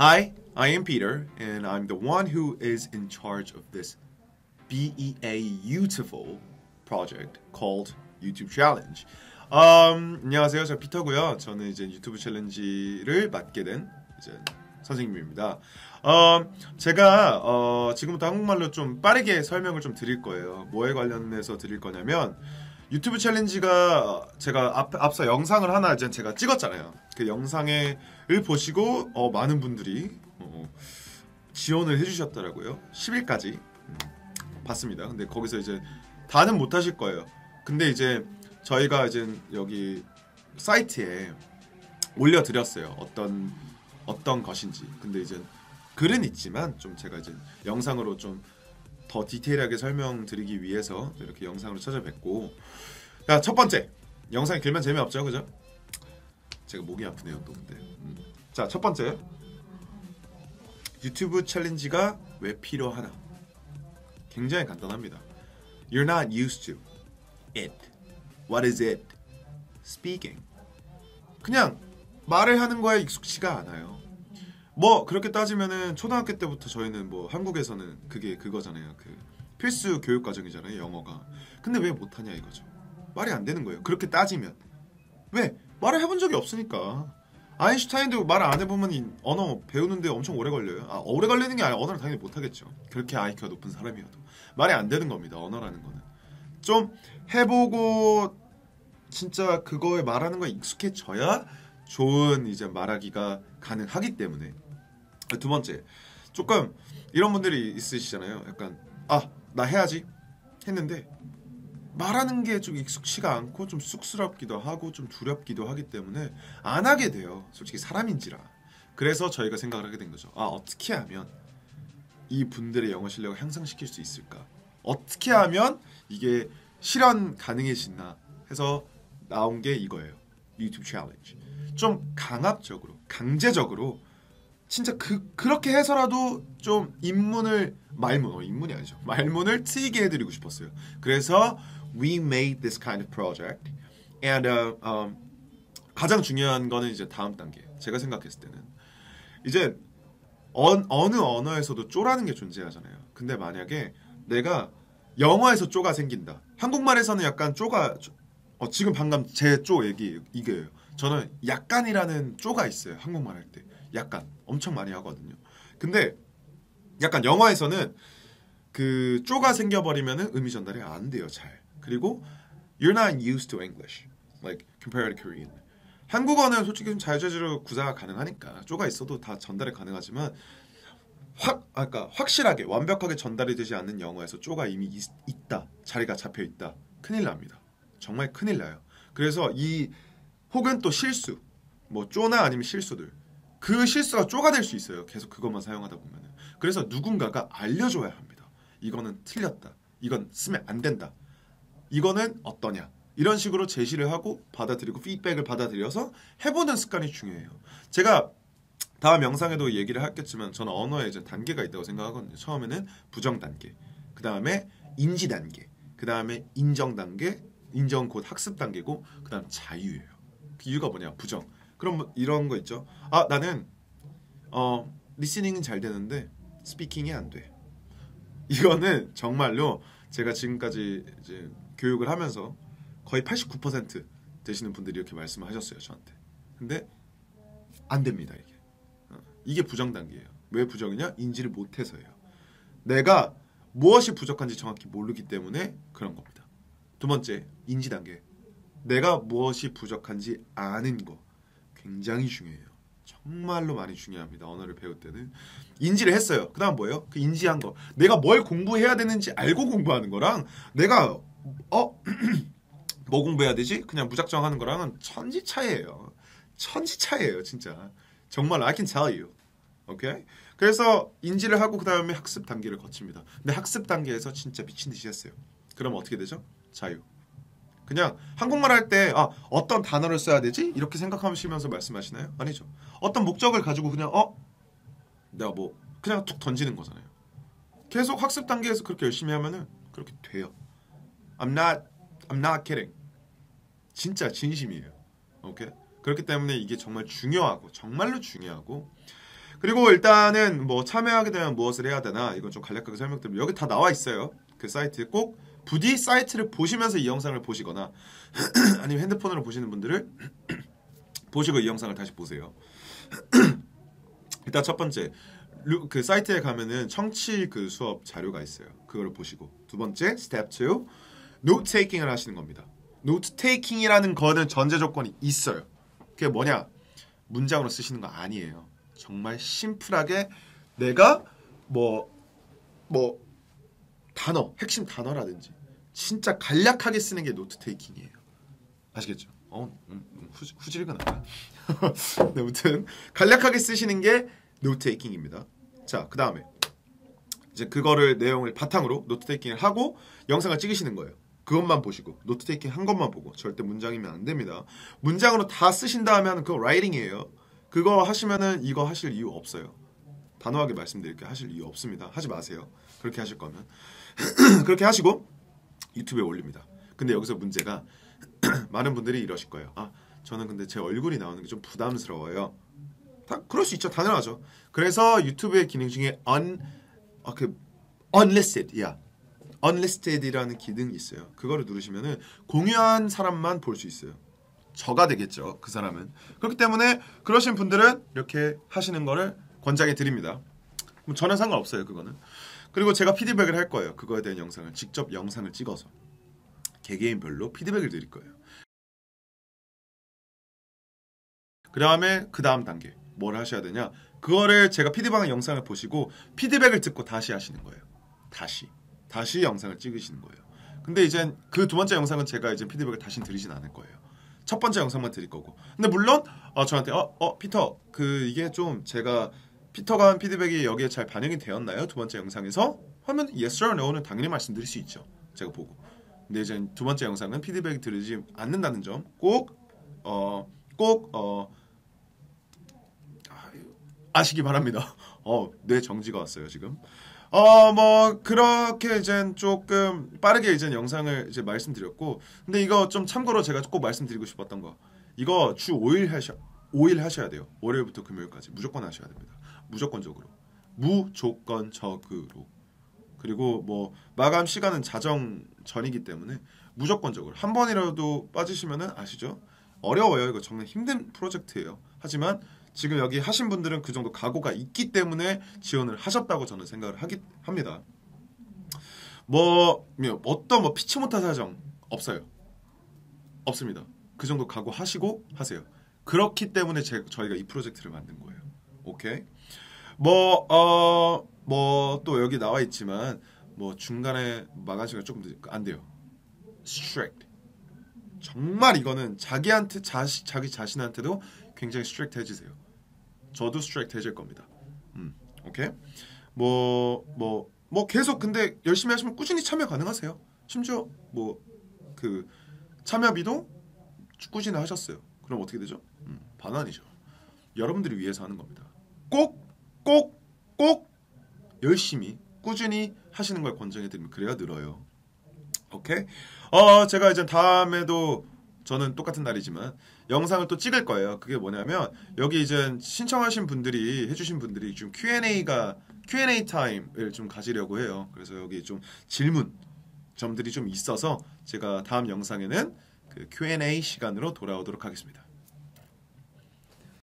Hi, I am Peter, and I'm the one who is in charge of this beautiful project called YouTube Challenge. 안녕하세요, 저 피터고요. 저는 이제 유튜브 챌린지를 맡게 된 이제 선생님입니다. 제가 지금부터 한국말로 좀 빠르게 설명을 좀 드릴 거예요. 뭐에 관련해서 드릴 거냐면 유튜브 챌린지가 제가 앞서 영상을 하나 이제 제가 찍었잖아요. 그 영상을 보시고 많은 분들이 지원을 해주셨더라고요. 10일까지 봤습니다. 근데 거기서 이제 다는 못 하실 거예요. 근데 이제 저희가 이제 여기 사이트에 올려드렸어요. 어떤 것인지. 근데 이제 글은 있지만 좀 제가 이제 영상으로 좀 더 디테일하게 설명드리기 위해서 이렇게 영상으로 찾아뵙고, 자, 첫 번째 영상이 길면 재미없죠, 그죠? 제가 목이 아프네요, 또 근데. 자, 첫 번째 유튜브 챌린지가 왜 필요하나? 굉장히 간단합니다. You're not used to it. What is it? Speaking. 그냥 말을 하는 거에 익숙치가 않아요. 뭐 그렇게 따지면은 초등학교 때부터 저희는 뭐 한국에서는 그게 그거잖아요. 그 필수 교육 과정이잖아요, 영어가. 근데 왜 못하냐 이거죠. 말이 안 되는 거예요, 그렇게 따지면. 왜? 말을 해본 적이 없으니까. 아인슈타인도 말 안 해보면 언어 배우는데 엄청 오래 걸려요. 아, 오래 걸리는 게 아니라 언어를 당연히 못하겠죠, 그렇게 IQ가 높은 사람이어도. 말이 안 되는 겁니다, 언어라는 거는. 좀 해보고 진짜 그거에 말하는 거에 익숙해져야 좋은 이제 말하기가 가능하기 때문에. 두 번째, 조금 이런 분들이 있으시잖아요. 약간 아, 나 해야지 했는데 말하는 게 좀 익숙치가 않고 좀 쑥스럽기도 하고 좀 두렵기도 하기 때문에 안 하게 돼요, 솔직히 사람인지라. 그래서 저희가 생각을 하게 된 거죠. 아, 어떻게 하면 이 분들의 영어 실력을 향상시킬 수 있을까? 어떻게 하면 이게 실현 가능해지나 해서 나온 게 이거예요, 유튜브 챌린지. 좀 강압적으로, 강제적으로 진짜 그렇게 해서라도 좀 말문을 트이게 해드리고 싶었어요. 그래서 we made this kind of project. And 가장 중요한 거는 이제 다음 단계. 제가 생각했을 때는 이제 어느 언어에서도 쪼라는 게 존재하잖아요. 근데 만약에 내가 영어에서 쪼가 생긴다. 한국말에서는 약간 쪼가 지금 방금 제 쪼 얘기 이거예요. 저는 약간이라는 쪼가 있어요, 한국말 할 때. 약간 엄청 많이 하거든요. 근데 약간 영어에서는 그 쪼가 생겨버리면은 의미 전달이 안 돼요, 잘. 그리고 You're not used to English, like compared to Korean. 한국어는 솔직히 좀 자유자재로 구사가 가능하니까 쪼가 있어도 다 전달이 가능하지만 그러니까 확실하게 완벽하게 전달이 되지 않는 영어에서 쪼가 이미 있다, 자리가 잡혀 있다. 큰일 납니다. 정말 큰일 나요. 그래서 이 혹은 또 실수, 뭐 쪼나 아니면 실수들, 그 실수가 쪼가 될 수 있어요, 계속 그것만 사용하다 보면은. 그래서 누군가가 알려줘야 합니다. 이거는 틀렸다, 이건 쓰면 안 된다, 이거는 어떠냐, 이런 식으로 제시를 하고 받아들이고 피드백을 받아들여서 해보는 습관이 중요해요. 제가 다음 영상에도 얘기를 했겠지만 저는 언어에 이제 단계가 있다고 생각하거든요. 처음에는 부정 단계, 그 다음에 인지 단계, 그 다음에 인정 단계, 인정 곧 학습 단계고, 그 다음 자유예요. 그 이유가 뭐냐, 부정. 그럼 뭐 이런 거 있죠. 아, 나는 리스닝은 잘 되는데 스피킹이 안 돼. 이거는 정말로 제가 지금까지 이제 교육을 하면서 거의 89% 되시는 분들이 이렇게 말씀을 하셨어요, 저한테. 근데 안 됩니다, 이게. 이게 부정 단계예요. 왜 부정이냐? 인지를 못해서예요. 내가 무엇이 부족한지 정확히 모르기 때문에 그런 겁니다. 두 번째, 인지 단계. 내가 무엇이 부족한지 아는 거 굉장히 중요해요. 정말로 많이 중요합니다, 언어를 배울 때는. 인지를 했어요. 그 다음 뭐예요? 그 인지한 거. 내가 뭘 공부해야 되는지 알고 공부하는 거랑 내가 뭐 공부해야 되지? 그냥 무작정 하는 거랑은 천지 차이예요. 천지 차이예요, 진짜. 정말 I can tell you. 오케이? 그래서 인지를 하고 그 다음에 학습 단계를 거칩니다. 근데 학습 단계에서 진짜 미친 듯이 했어요. 그럼 어떻게 되죠? 자유. 그냥 한국말 할 때 아, 어떤 단어를 써야 되지? 이렇게 생각하시면서 말씀하시나요? 아니죠. 어떤 목적을 가지고 그냥 내가 뭐 그냥 툭 던지는 거잖아요. 계속 학습 단계에서 그렇게 열심히 하면은 그렇게 돼요. I'm not kidding. 진짜 진심이에요. 오케이? 그렇기 때문에 이게 정말 중요하고 정말로 중요하고, 그리고 일단은 뭐 참여하게 되면 무엇을 해야 되나 이건 좀 간략하게 설명드리면 여기 다 나와 있어요. 그 사이트 꼭 부디 사이트를 보시면서 이 영상을 보시거나 아니면 핸드폰으로 보시는 분들을 보시고 이 영상을 다시 보세요. 일단 첫 번째 그 사이트에 가면은 청취 그 수업 자료가 있어요. 그거를 보시고 두 번째 스텝 2 노트 테이킹을 하시는 겁니다. 노트 테이킹이라는 거는 전제 조건이 있어요. 그게 뭐냐? 문장으로 쓰시는 거 아니에요. 정말 심플하게 내가 뭐 단어, 핵심 단어라든지 진짜 간략하게 쓰는 게 노트 테이킹이에요. 아시겠죠? 후질근 아니야? 네, 아무튼 간략하게 쓰시는 게 노트 테이킹입니다. 자, 그 다음에 이제 그거를 내용을 바탕으로 노트 테이킹을 하고 영상을 찍으시는 거예요. 그것만 보시고 노트 테이킹 한 것만 보고 절대 문장이면 안 됩니다. 문장으로 다 쓰신 다음에 하는 그거 라이팅이에요. 그거 하시면은 이거 하실 이유 없어요. 단호하게 말씀드릴게요. 하실 이유 없습니다. 하지 마세요. 그렇게 하실 거면 그렇게 하시고 유튜브에 올립니다. 근데 여기서 문제가 많은 분들이 이러실 거예요. 아, 저는 근데 제 얼굴이 나오는 게 좀 부담스러워요. 다 그럴 수 있죠. 당연하죠. 그래서 유튜브의 기능 중에 unlisted, yeah. unlisted이라는 기능이 있어요. 그거를 누르시면은 공유한 사람만 볼 수 있어요. 저가 되겠죠. 그 사람은. 그렇기 때문에 그러신 분들은 이렇게 하시는 거를 권장해 드립니다. 뭐 전혀 상관없어요. 그거는. 그리고 제가 피드백을 할 거예요. 그거에 대한 영상을 직접 영상을 찍어서 개개인별로 피드백을 드릴 거예요. 그 다음에 그 다음 단계 뭘 하셔야 되냐? 그거를 제가 피드백한 영상을 보시고 피드백을 듣고 다시 하시는 거예요. 다시 영상을 찍으시는 거예요. 근데 이제 그 두 번째 영상은 제가 이제 피드백을 다시 드리진 않을 거예요. 첫 번째 영상만 드릴 거고. 근데 물론 저한테 피터 그 이게 좀 제가 피터가 한 피드백이 여기에 잘 반영이 되었나요? 두 번째 영상에서 하면 yes or no는 당연히 말씀드릴 수 있죠. 제가 보고. 근데 이제 두 번째 영상은 피드백이 들리지 않는다는 점 꼭 아시기 바랍니다. 뇌 정지가 왔어요 지금. 뭐 그렇게 이제 조금 빠르게 이제 영상을 이제 말씀드렸고, 근데 이거 좀 참고로 제가 꼭 말씀드리고 싶었던 거, 이거 주 5일 하셔야 돼요. 월요일부터 금요일까지 무조건 하셔야 됩니다. 무조건적으로. 그리고 뭐 마감 시간은 자정 전이기 때문에 무조건적으로 한 번이라도 빠지시면은 아시죠? 어려워요. 이거 정말 힘든 프로젝트예요. 하지만 지금 여기 하신 분들은 그 정도 각오가 있기 때문에 지원을 하셨다고 저는 생각을 합니다. 어떤 피치 못할 사정 없어요. 없습니다. 그 정도 각오하시고 하세요. 그렇기 때문에 저희가 이 프로젝트를 만든 거예요. 오케이? 또 여기 나와 있지만 중간에 마감 시간 조금 안 돼요. strict. 정말 이거는 자기 자신한테도 굉장히 스트릭트 해주세요. 저도 스트릭트 해줄 겁니다. 오케이? 계속 근데 열심히 하시면 꾸준히 참여 가능하세요. 심지어 그 참여비도 꾸준히 하셨어요. 그럼 어떻게 되죠? 반환이죠. 여러분들을 위해서 하는 겁니다. 꼭 열심히 꾸준히 하시는 걸 권장해드리면 그래야 늘어요. 오케이? 제가 이제 다음에도 저는 똑같은 날이지만 영상을 또 찍을 거예요. 그게 뭐냐면 여기 이제 신청하신 분들이 해주신 분들이 좀 Q&A 타임을 좀 가지려고 해요. 그래서 여기 좀 질문 점들이 좀 있어서 제가 다음 영상에는 그 Q&A 시간으로 돌아오도록 하겠습니다.